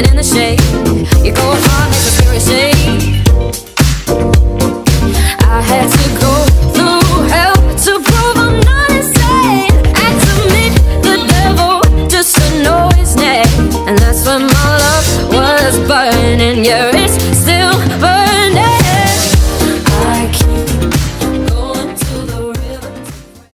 swimming in the shade. You go hard like a fairy shade. I had to go through hell to prove I'm not insane. I submit the devil just to know his name. And that's when my love was burning. You're